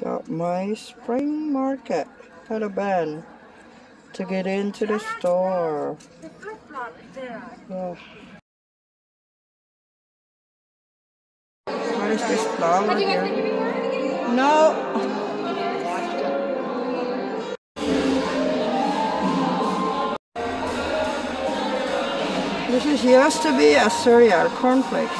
Got my spring market. Got a band to get into the store. The flip-flop there. Oh. What is this flower here? No. This is used to be a cereal, cornflakes.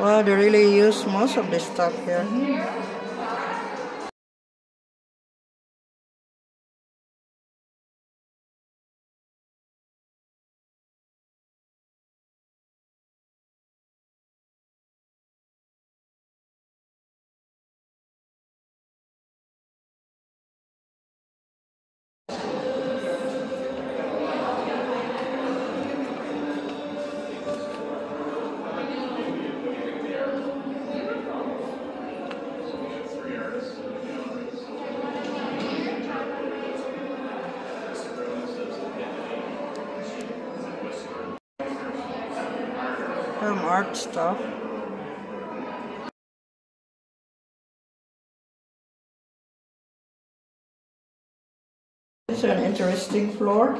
Well, they really use most of this stuff here. Mm-hmm. Art stuff. It's an interesting floor.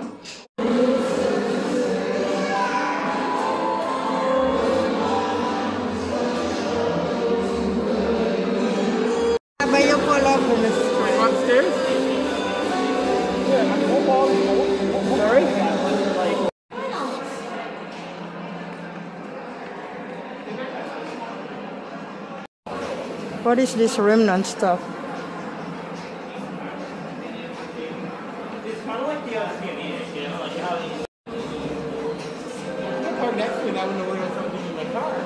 What is this remnant stuff? It's kind of like the other Vietnamese, you know, like how these. The car next to me, I wouldn't know something in my car.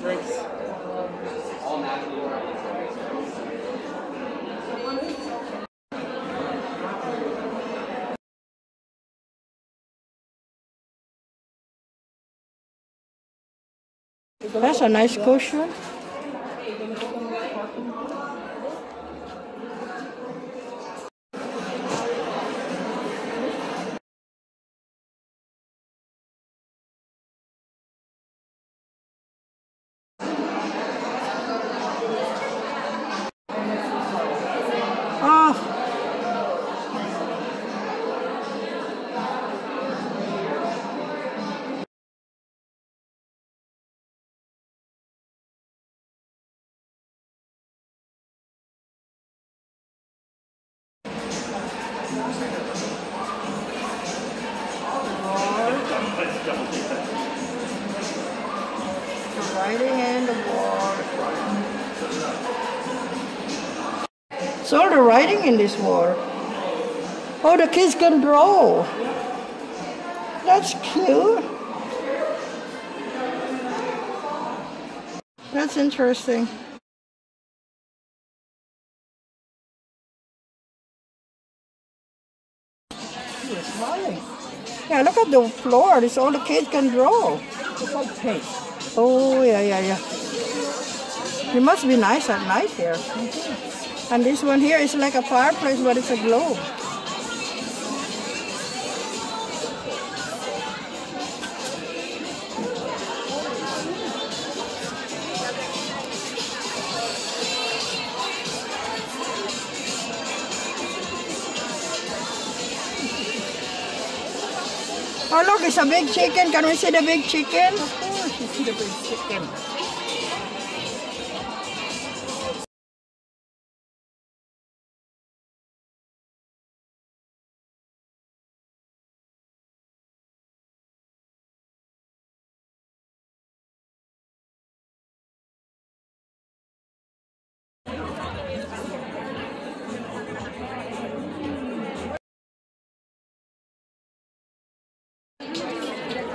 Drinks. All natural. That's a nice cushion. It's all the writing in this wall. Oh, the kids can draw. That's cute. That's interesting. Yeah, look at the floor. It's all the kids can draw. It's like paint. Oh, yeah. It must be nice at night here. Mm-hmm. And this one here is like a fireplace, but it's a globe. Oh, look, it's a big chicken. Can we see the big chicken? Of course, you see the big chicken.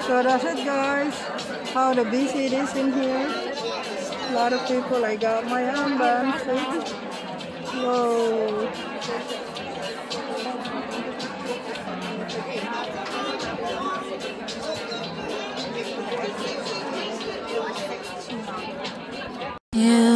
So that's it, guys, how the busy it is in here. A lot of people. I got my armband. Whoa. Yeah.